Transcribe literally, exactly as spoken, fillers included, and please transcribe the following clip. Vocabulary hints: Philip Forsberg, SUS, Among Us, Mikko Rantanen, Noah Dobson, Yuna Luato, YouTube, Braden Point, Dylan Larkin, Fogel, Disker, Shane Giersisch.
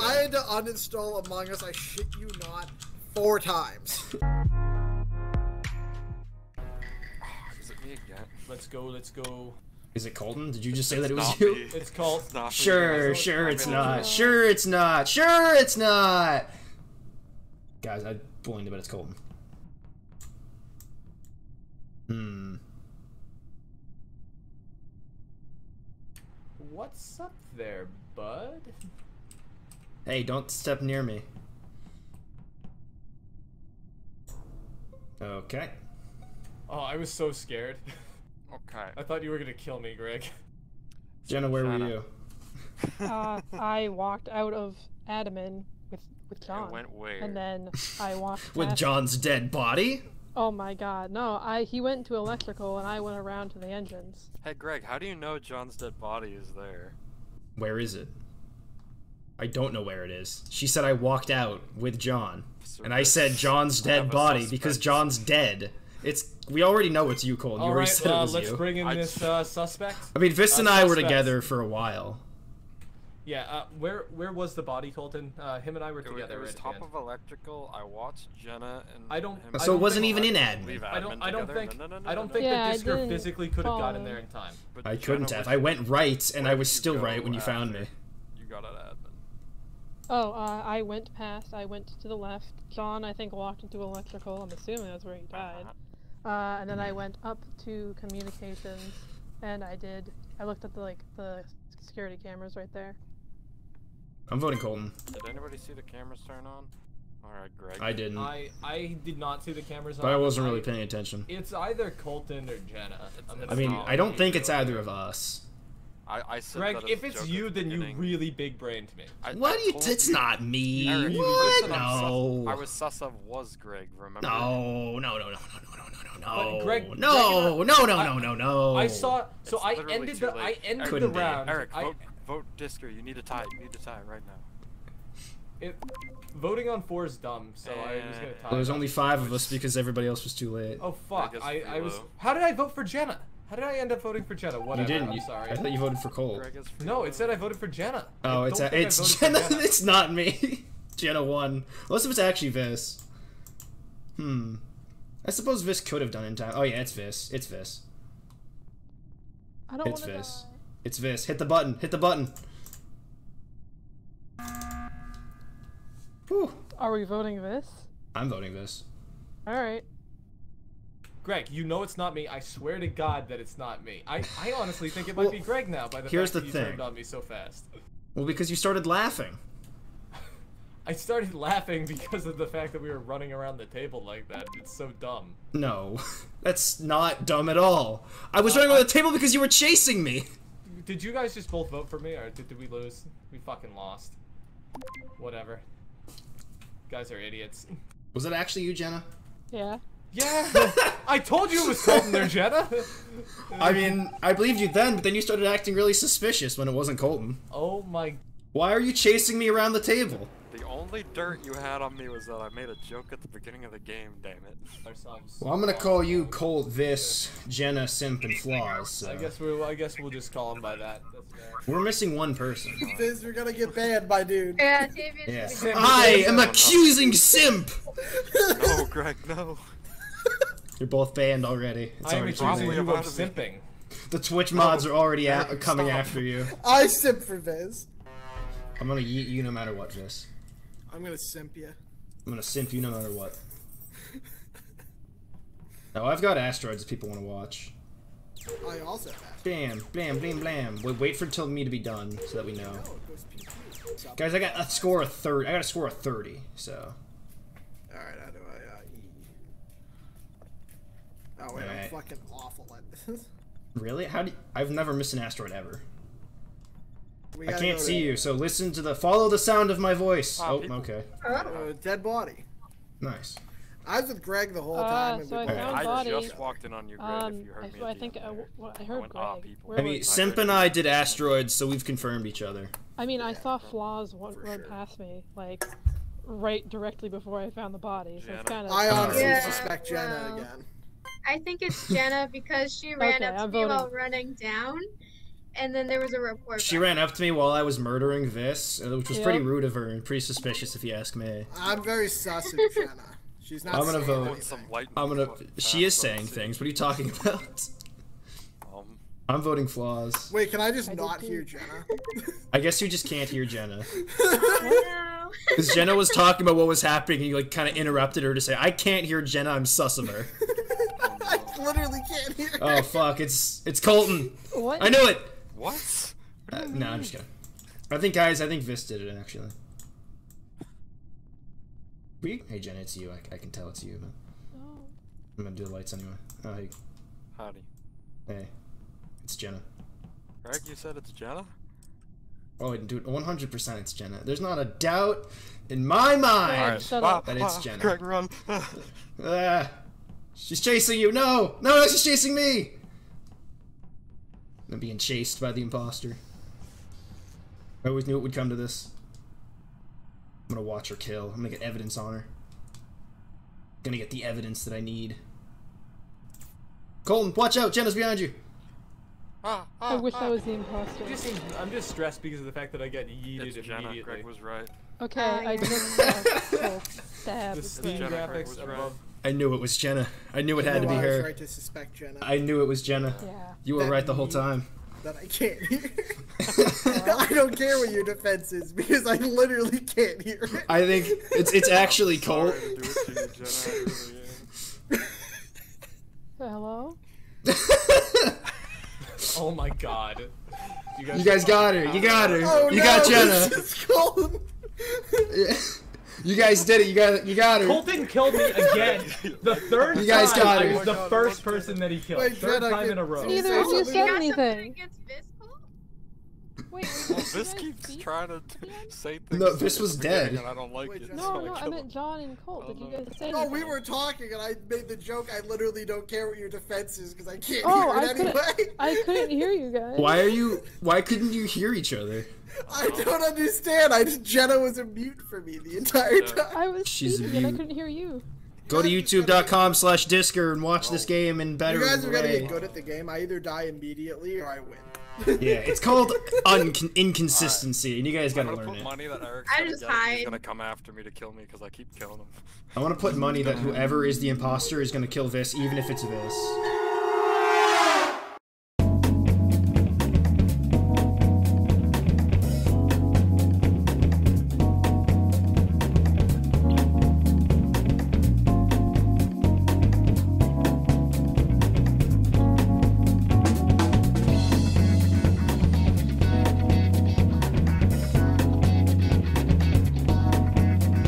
shit. I had to uninstall Among Us, I shit you not, four times. Is it me again? Let's go, let's go. Is it Colton? Did you just say it's that it was you? Me. It's Colton. Sure, sure it's not. Sure it's not. Sure it's not. Guys, I blinked, but it's Colton. Hmm. What's up there, bud? Hey, don't step near me. Okay. Oh, I was so scared. Okay. I thought you were gonna kill me, Greg. Jenna, where Jenna. were you? uh, I walked out of Adamant with with John. I went where? And then I walked with John's dead body. Oh my God! No, I he went to electrical and I went around to the engines. Hey, Greg, how do you know John's dead body is there? Where is it? I don't know where it is. She said I walked out with John, so and I said John's dead body because John's dead. It's we already know it's you, Cole. You All already right, said uh, it was let's you. bring in I this uh, suspect. I mean, Vist uh, and I suspects. were together for a while. Yeah, uh, where where was the body, Colton? Uh, him and I were it together. It was right top again. of electrical. I watched Jenna and. I don't. Him. So I don't it wasn't even in admin. I don't. I don't together. think. No, no, no, I don't no, think no, that Disker physically could have gotten there in time. But I couldn't Jenna have. I went right, and I was still right when you found me. You got out of admin. Oh, uh, I went past. I went to the left. John, I think, walked into electrical. I'm assuming that's where he died. Uh, and then I went up to communications, and I did. I looked at the like the security cameras right there. I'm voting Colton. Did anybody see the cameras turn on? All right, Greg. I didn't. I I did not see the cameras on. But I wasn't really paying attention. It's either Colton or Jenna. I mean, I don't think it's either of us. I, I said Greg, if it's you, then you really big brained me. I, what? I you, it's you. not me. I really what? No. I was sus of was Greg. Remember? No, no, no, no, no, no, no, no. Greg, no, Greg, no, no, I, no, no, no. I saw. So I ended the. I ended Couldn't the be. round. Eric, vote, I, vote Disker. You need to tie. You need to tie right now. It, voting on four is dumb. So and I was gonna tie. There was only five of us because everybody else was too late. Oh fuck! I, I was. How did I vote for Jenna? How did I end up voting for Jenna? Whatever. You didn't. You, I'm sorry. I thought you voted for Cole. No, it said I voted for Jenna. Oh, it's a, it's Jenna. Jenna. It's not me. Jenna won. Unless if it's actually Vis. Hmm. I suppose Vis could have done in time. Oh yeah, it's Vis. It's Vis. I don't It's Vis. Die. It's Vis. Hit the button. Hit the button. Whew. Are we voting Vis? I'm voting Vis. All right. Greg, you know it's not me. I swear to God that it's not me. I, I honestly think it might well, be Greg now by the fact the that you thing. turned on me so fast. Well, because you started laughing. I started laughing because of the fact that we were running around the table like that. It's so dumb. No, that's not dumb at all. I was uh, running around the table because you were chasing me. Did you guys just both vote for me, or did, did we lose? We fucking lost. Whatever. You guys are idiots. Was it actually you, Jenna? Yeah. Yeah, I told you it was Colton there, Jenna. I mean, I believed you then, but then you started acting really suspicious when it wasn't Colton. Oh my... Why are you chasing me around the table? The only dirt you had on me was that I made a joke at the beginning of the game, damn it. Well, I'm gonna call you Colt, this, Jenna, Simp, and Flaws. So. I, guess we're, I guess we'll just call him by that. That's we're missing one person. This, we're gonna get banned, my dude. Yeah, yeah. Simp, I am accusing Simp! No, Greg, no. You're both banned already. It's I'm probably about simping. The Twitch mods oh, are already Eric, at, coming stop. after you. I simp for Viz. I'm gonna yeet you no matter what, Viz. I'm gonna simp you. I'm gonna simp you no matter what. Oh, I've got asteroids if people want to watch. I also have asteroids. Bam, bam, blam, blam. Wait, wait for till me to be done so that we know. No, guys, I got a score of thirty. I got a score of thirty. So. All right. I Oh wait, right. I'm fucking awful at this. Really? How do you, I've never missed an asteroid ever. We I can't see you, so listen to the follow the sound of my voice. Oh, oh okay. Uh, dead body. Nice. I was with Greg the whole uh, time. So and I, body. I just walked in on you, Greg. Um, if you heard I, me, I think I, well, I heard I Greg. I mean, Simp and I did asteroids, so we've confirmed each other. I mean, yeah, I saw Flaws run sure. past me, like right directly before I found the body. So it's kind of. I honestly yeah, suspect Jenna well. again. I think it's Jenna because she ran okay, up to I'm me voting. while running down, and then there was a report. She ran up to me while I was murdering this, which was yep. pretty rude of her and pretty suspicious, if you ask me. I'm very sus of Jenna. She's not. I'm gonna vote. I'm gonna. She is saying things. What are you talking about? Um, I'm voting flaws. Wait, can I just I not hear Jenna? I guess you just can't hear Jenna. Because Jenna was talking about what was happening, and you like kind of interrupted her to say, "I can't hear Jenna. I'm sus of her." I literally can't hear her. Oh fuck! It's it's Colton. What? I knew it. What? Uh, no, I'm just kidding. I think guys, I think Vis did it actually. We, hey Jenna, it's you. I, I can tell it's you, man. Oh. I'm gonna do the lights anyway. Oh, hey. Howdy. Hey. It's Jenna. Greg, you said it's Jenna? Oh, dude, one hundred percent it's Jenna. There's not a doubt in my mind right, shut wow, up. that it's Jenna. Greg, run. uh, she's chasing you. No! No, no, she's chasing me! I'm being chased by the imposter. I always knew it would come to this. I'm gonna watch her kill. I'm gonna get evidence on her. I'm gonna get the evidence that I need. Colton, watch out! Jenna's behind you! Ah, ah, I wish ah. that was the imposter. I'm just, I'm just stressed because of the fact that I got yeeted it's Jenna. immediately. Greg was right. Okay, I just uh, stabbed. The Steam graphics above. Right. I knew it was Jenna. I knew it had to be her. I was right to suspect Jenna. I knew it was Jenna. Yeah. You were that right the whole time. That I can't hear. I don't care what your defense is because I literally can't hear it. I think it's it's actually Colt. Hello? Oh my god. You guys, you guys got her. You got her. Oh, you no, got Jenna. Yeah. You guys did it. You got you got her. Colton killed me again. The third you guys time got her. I was the oh first god. person that he killed. Wait, third Jenna, time get, in a row. Neither of you said anything. Wait, well, Vis keeps trying to say things. No, Vis was dead. And I don't like Wait, it, no, so no, I, I meant John and Colt. Did you guys say anything? No, we were talking, and I made the joke. I literally don't care what your defense is because I can't oh, hear it I anyway. Couldn't, I couldn't hear you guys. Why are you? Why couldn't you hear each other? I don't understand. I just, Jenna was a mute for me the entire time. I was She's mute. And I couldn't hear you. Go to YouTube dot com slash Disker and watch oh. this game in better. You guys are gonna get good at the game. I either die immediately or I win. Yeah, it's called un inconsistency, right. and you guys gotta learn it. Money that Eric's I just hide. He's gonna come after me to kill me because I keep killing him. I want to put money that whoever is the imposter is gonna kill Vis, even if it's Vis.